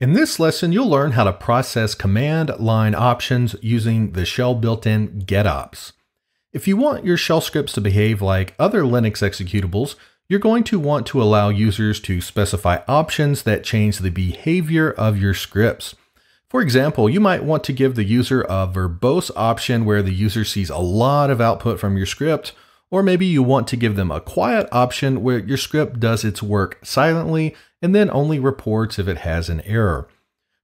In this lesson, you'll learn how to process command line options using the shell built-in GetOps. If you want your shell scripts to behave like other Linux executables, you're going to want to allow users to specify options that change the behavior of your scripts. For example, you might want to give the user a verbose option where the user sees a lot of output from your script, or maybe you want to give them a quiet option where your script does its work silently and then only reports if it has an error.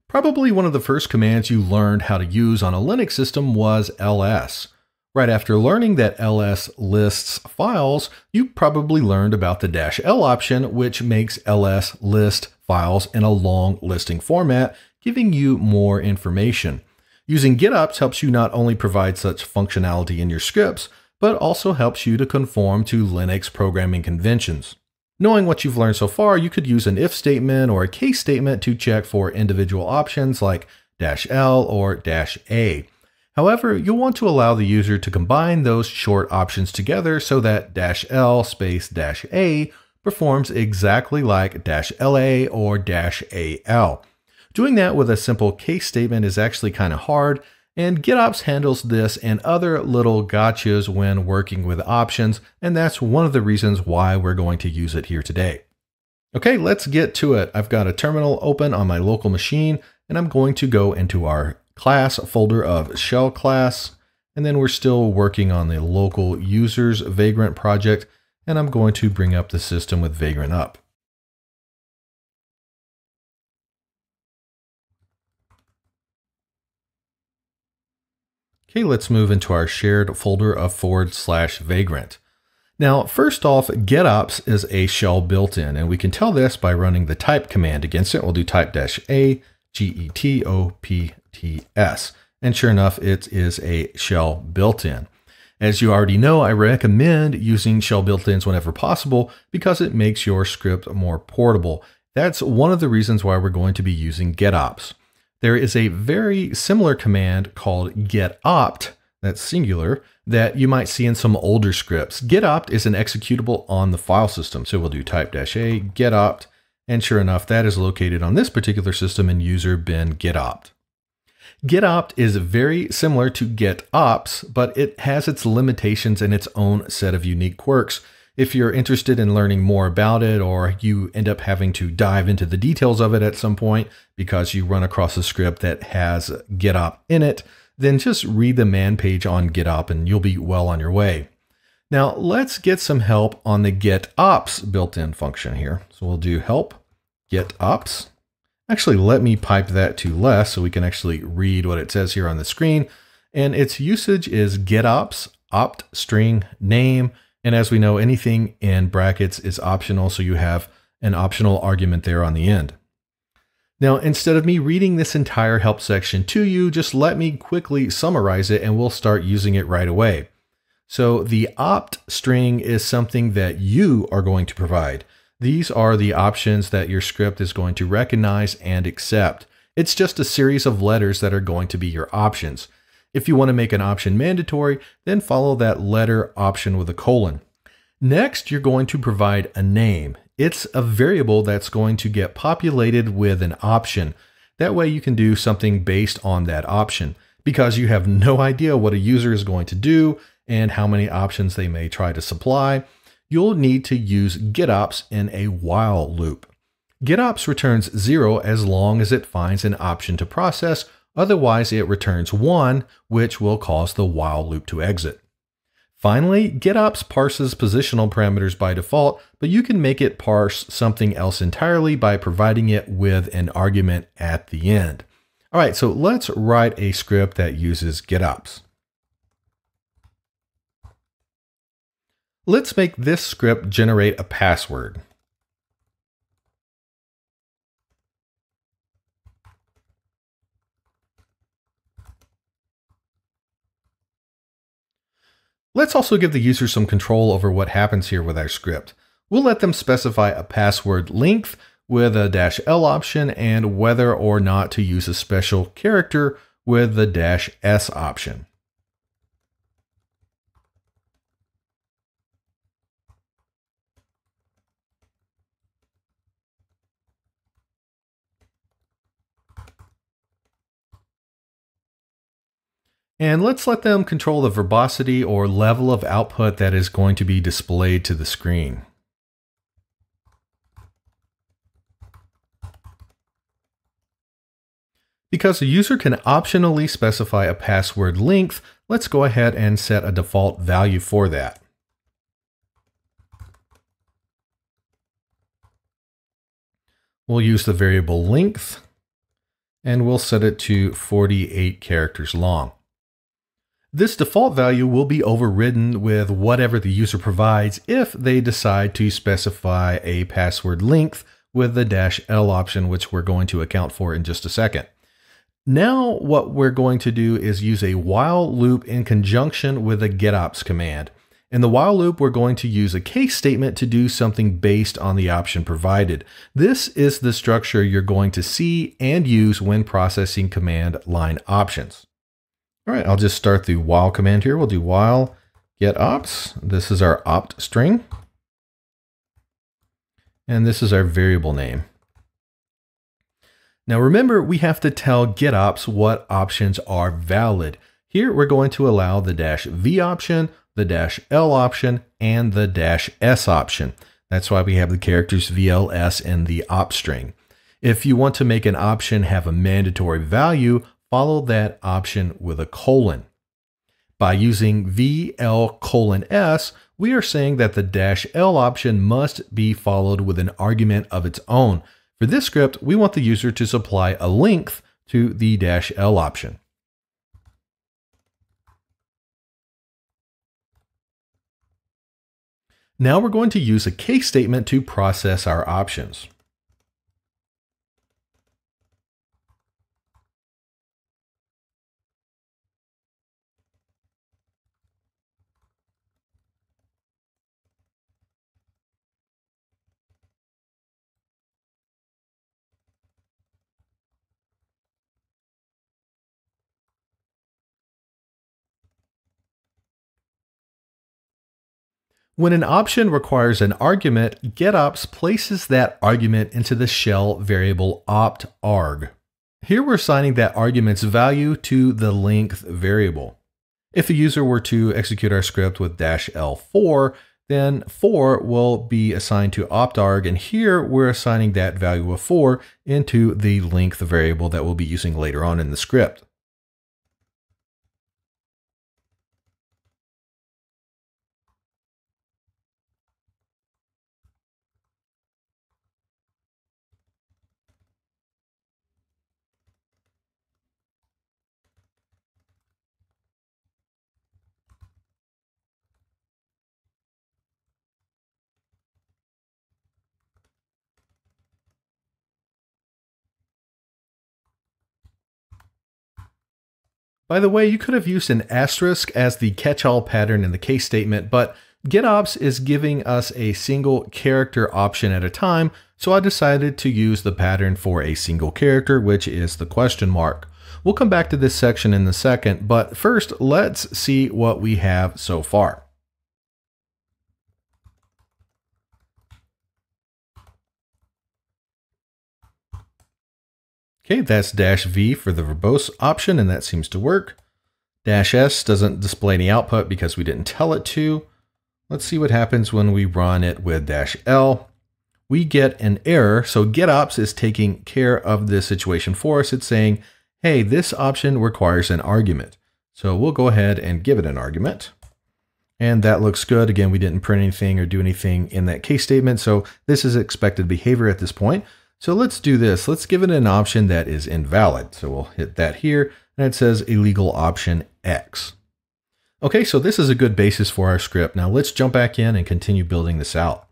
Probably one of the first commands you learned how to use on a Linux system was ls. Right after learning that ls lists files, you probably learned about the -l option, which makes ls list files in a long listing format, giving you more information. Using GitOps helps you not only provide such functionality in your scripts, but also helps you to conform to Linux programming conventions. Knowing what you've learned so far, you could use an if statement or a case statement to check for individual options like -l or -a. However, you'll want to allow the user to combine those short options together so that -l space -a performs exactly like -la or -al. Doing that with a simple case statement is actually kind of hard, and GitOps handles this and other little gotchas when working with options, and that's one of the reasons why we're going to use it here today. Okay, let's get to it. I've got a terminal open on my local machine, and I'm going to go into our class folder of shell class, and then we're still working on the local users Vagrant project, and I'm going to bring up the system with Vagrant up. Okay, let's move into our shared folder of /Vagrant. Now, first off, GetOps is a shell built-in, and we can tell this by running the type command against it. We'll do type -a getopts, and sure enough, it is a shell built-in. As you already know, I recommend using shell built-ins whenever possible because it makes your script more portable. That's one of the reasons why we're going to be using GetOps. There is a very similar command called getopt, that's singular, that you might see in some older scripts. Getopt is an executable on the file system. So we'll do type -a getopt, and sure enough, that is located on this particular system in user bin getopt. Getopt is very similar to GetOps, but it has its limitations and its own set of unique quirks. If you're interested in learning more about it, or you end up having to dive into the details of it at some point because you run across a script that has GetOp in it, then just read the man page on GetOp and you'll be well on your way. Now let's get some help on the GetOps built-in function here. So we'll do help GetOps. Actually, let me pipe that to less so we can actually read what it says here on the screen. And its usage is GetOps opt string name. And as we know, anything in brackets is optional, so you have an optional argument there on the end. Now, instead of me reading this entire help section to you, just let me quickly summarize it and we'll start using it right away. So the opt string is something that you are going to provide. These are the options that your script is going to recognize and accept. It's just a series of letters that are going to be your options. If you want to make an option mandatory, then follow that letter option with a colon. Next, you're going to provide a name. It's a variable that's going to get populated with an option. That way you can do something based on that option, because you have no idea what a user is going to do and how many options they may try to supply. You'll need to use GetOps in a while loop. GetOps returns 0 as long as it finds an option to process. Otherwise, it returns 1, which will cause the while loop to exit. Finally, GetOps parses positional parameters by default, but you can make it parse something else entirely by providing it with an argument at the end. All right, so let's write a script that uses GetOps. Let's make this script generate a password. Let's also give the user some control over what happens here with our script. We'll let them specify a password length with a -l option and whether or not to use a special character with the -s option. And let's let them control the verbosity or level of output that is going to be displayed to the screen. Because a user can optionally specify a password length, let's go ahead and set a default value for that. We'll use the variable length, and we'll set it to 48 characters long. This default value will be overridden with whatever the user provides if they decide to specify a password length with the -L option, which we're going to account for in just a second. Now what we're going to do is use a while loop in conjunction with a getops command. In the while loop, we're going to use a case statement to do something based on the option provided. This is the structure you're going to see and use when processing command line options. All right, I'll just start the while command here. We'll do while getops. This is our opt string. And this is our variable name. Now remember, we have to tell GitOps what options are valid. Here we're going to allow the -V option, the -L option, and the -S option. That's why we have the characters VLS in the opt string. If you want to make an option have a mandatory value, follow that option with a colon. By using VL colon S, we are saying that the -L option must be followed with an argument of its own. For this script, we want the user to supply a length to the -L option. Now we're going to use a case statement to process our options. When an option requires an argument, GetOps places that argument into the shell variable optarg. Here we're assigning that argument's value to the length variable. If a user were to execute our script with -L4, then 4 will be assigned to optarg, and here we're assigning that value of 4 into the length variable that we'll be using later on in the script. By the way, you could have used an asterisk as the catch-all pattern in the case statement, but GitOps is giving us a single character option at a time, so I decided to use the pattern for a single character, which is the question mark. We'll come back to this section in a second, but first let's see what we have so far. Okay, that's -V for the verbose option, and that seems to work. -S doesn't display any output because we didn't tell it to. Let's see what happens when we run it with -L. We get an error, so GitOps is taking care of this situation for us. It's saying, hey, this option requires an argument. So we'll go ahead and give it an argument. And that looks good. Again, we didn't print anything or do anything in that case statement, so this is expected behavior at this point. So let's do this. Let's give it an option that is invalid. So we'll hit that here, and it says illegal option X. Okay, so this is a good basis for our script. Now let's jump back in and continue building this out.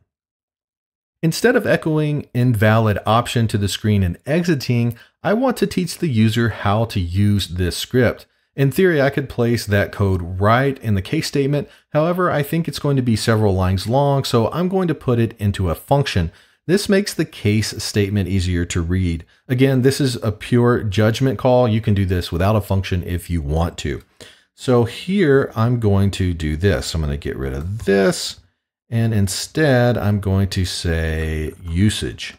Instead of echoing invalid option to the screen and exiting, I want to teach the user how to use this script. In theory, I could place that code right in the case statement. However, I think it's going to be several lines long, so I'm going to put it into a function. This makes the case statement easier to read. Again, this is a pure judgment call. You can do this without a function if you want to. So here I'm going to do this. I'm going to get rid of this, and instead I'm going to say usage.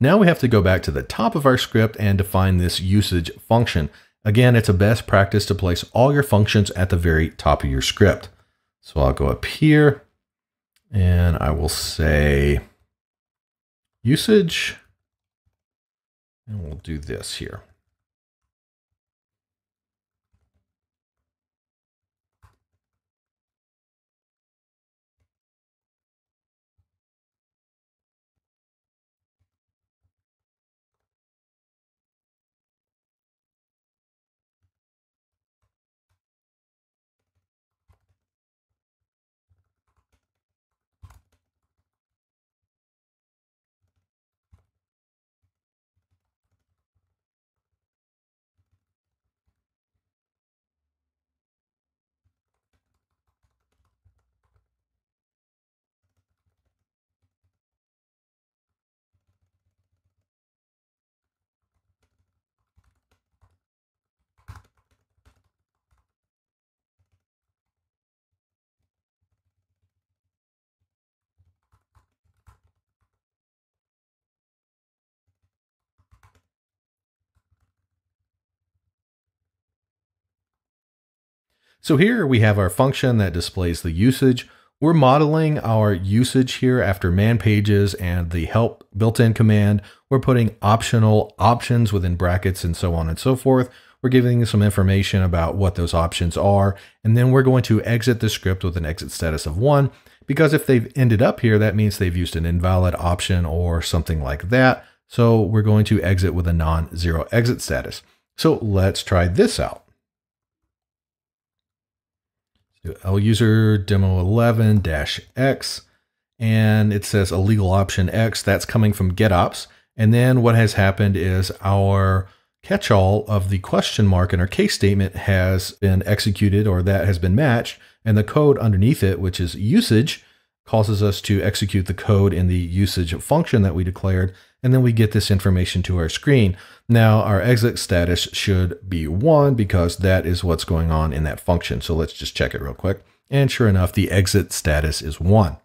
Now we have to go back to the top of our script and define this usage function. Again, it's a best practice to place all your functions at the very top of your script. So I'll go up here and I will say usage, and we'll do this here. So here we have our function that displays the usage. We're modeling our usage here after man pages and the help built-in command. We're putting optional options within brackets and so on and so forth. We're giving you some information about what those options are. And then we're going to exit the script with an exit status of 1, because if they've ended up here, that means they've used an invalid option or something like that. So we're going to exit with a non-zero exit status. So let's try this out. L user demo 11-x, and it says illegal option X. That's coming from GitOps. And then what has happened is our catch-all of the question mark in our case statement has been executed, or that has been matched, and the code underneath it, which is usage, causes us to execute the code in the usage function that we declared, and then we get this information to our screen. Now our exit status should be 1, because that is what's going on in that function. So let's just check it real quick. And sure enough, the exit status is 1.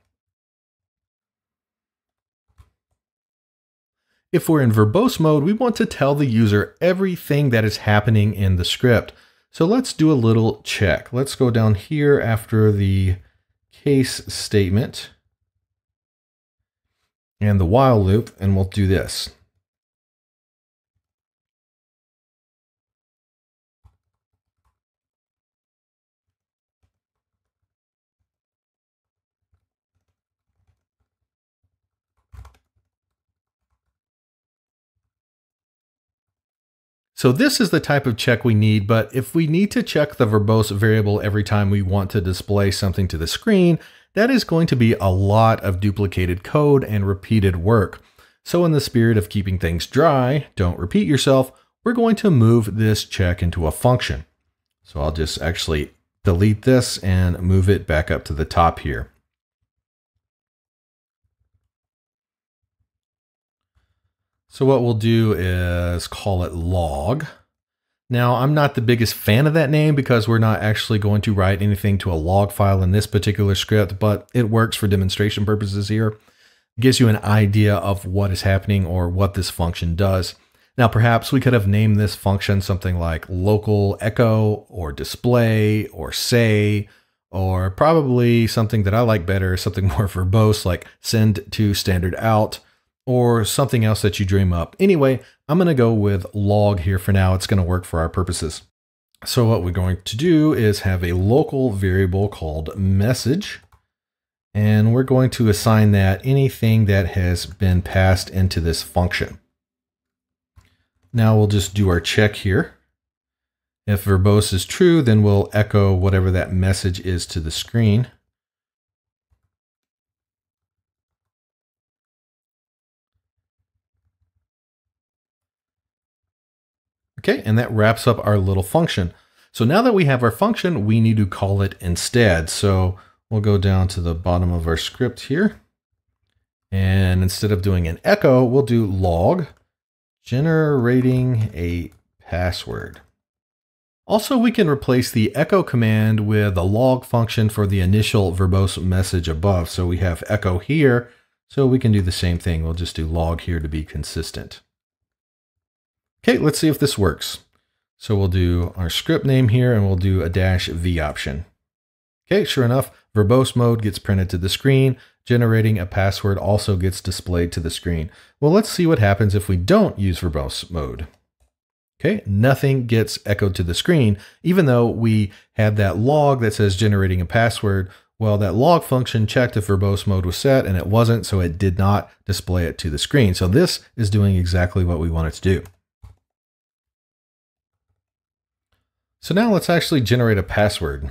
If we're in verbose mode, we want to tell the user everything that is happening in the script. So let's do a little check. Let's go down here after the case statement and the while loop, and we'll do this. So this is the type of check we need, but if we need to check the verbose variable every time we want to display something to the screen, that is going to be a lot of duplicated code and repeated work. So in the spirit of keeping things dry, don't repeat yourself, we're going to move this check into a function. So I'll just actually delete this and move it back up to the top here. So what we'll do is call it log. Now, I'm not the biggest fan of that name because we're not actually going to write anything to a log file in this particular script, but it works for demonstration purposes here. It gives you an idea of what is happening or what this function does. Now, perhaps we could have named this function something like local echo or display or say, or probably something that I like better, something more verbose like send to standard out, or something else that you dream up. Anyway, I'm going to go with log here for now. It's going to work for our purposes. So what we're going to do is have a local variable called message, and we're going to assign that anything that has been passed into this function. Now we'll just do our check here. If verbose is true, then we'll echo whatever that message is to the screen. Okay, and that wraps up our little function. So now that we have our function, we need to call it instead. So we'll go down to the bottom of our script here. And instead of doing an echo, we'll do log generating a password. Also, we can replace the echo command with a log function for the initial verbose message above. So we have echo here, so we can do the same thing. We'll just do log here to be consistent. Okay, let's see if this works. So we'll do our script name here and we'll do a -v option. Okay, sure enough, verbose mode gets printed to the screen. Generating a password also gets displayed to the screen. Well, let's see what happens if we don't use verbose mode. Okay, nothing gets echoed to the screen, even though we had that log that says generating a password. Well, that log function checked if verbose mode was set and it wasn't, so it did not display it to the screen. So this is doing exactly what we want it to do. So now let's actually generate a password.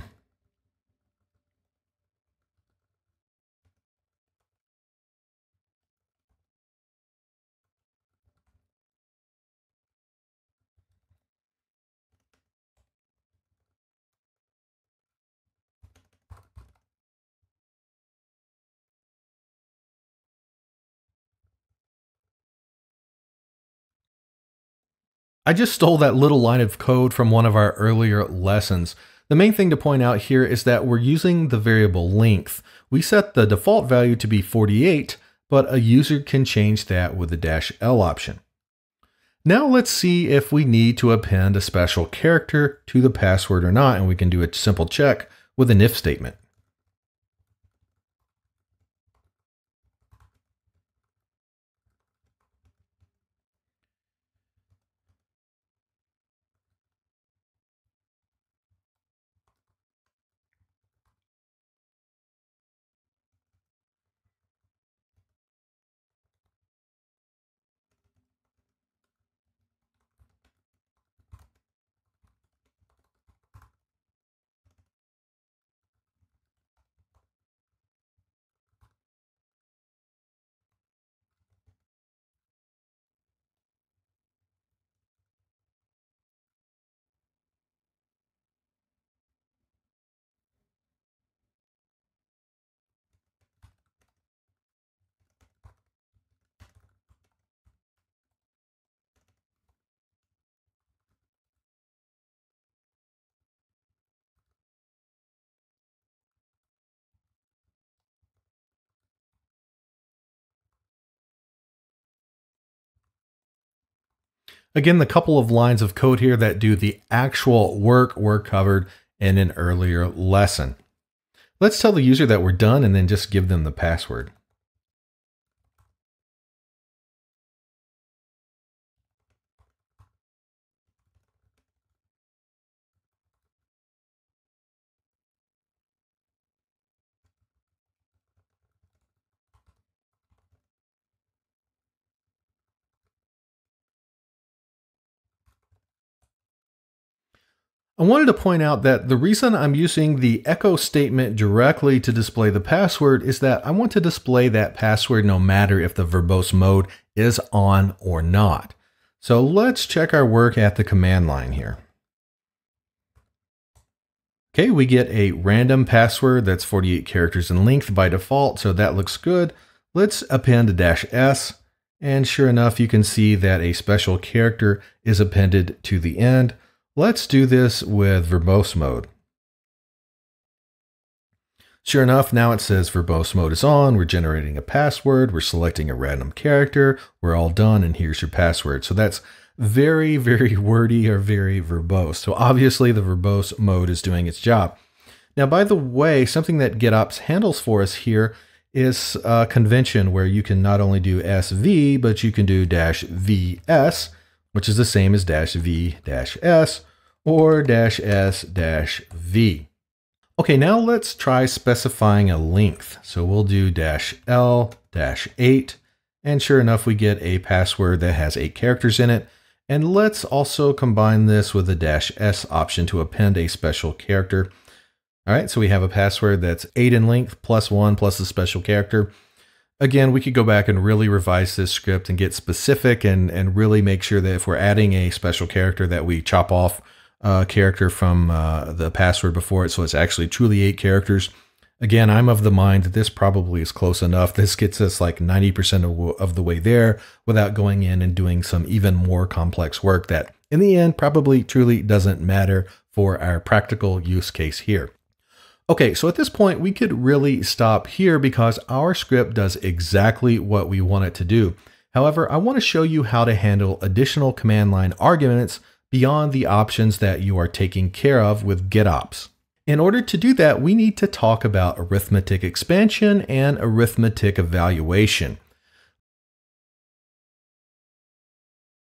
I just stole that little line of code from one of our earlier lessons. The main thing to point out here is that we're using the variable length. We set the default value to be 48, but a user can change that with the -L option. Now let's see if we need to append a special character to the password or not, and we can do a simple check with an if statement. Again, the couple of lines of code here that do the actual work were covered in an earlier lesson. Let's tell the user that we're done and then just give them the password. I wanted to point out that the reason I'm using the echo statement directly to display the password is that I want to display that password no matter if the verbose mode is on or not. So let's check our work at the command line here. Okay, we get a random password that's 48 characters in length by default, so that looks good. Let's append a -S, and sure enough, you can see that a special character is appended to the end. Let's do this with verbose mode. Sure enough, now it says verbose mode is on, we're generating a password, we're selecting a random character, we're all done, and here's your password. So that's very, very wordy or very verbose. So obviously the verbose mode is doing its job. Now, by the way, something that GitOps handles for us here is a convention where you can not only do SV, but you can do -VS, which is the same as -V -S or -S -V. Okay, now let's try specifying a length. So we'll do -L -8, and sure enough, we get a password that has 8 characters in it. And let's also combine this with the -S option to append a special character. All right, so we have a password that's 8 in length plus 1 plus the special character. Again, we could go back and really revise this script and get specific and really make sure that if we're adding a special character that we chop off a character from the password before it, so it's actually truly 8 characters. Again, I'm of the mind that this probably is close enough. This gets us like 90% of the way there without going in and doing some even more complex work that in the end probably truly doesn't matter for our practical use case here. Okay, so at this point, we could really stop here because our script does exactly what we want it to do. However, I want to show you how to handle additional command line arguments beyond the options that you are taking care of with GitOps. In order to do that, we need to talk about arithmetic expansion and arithmetic evaluation.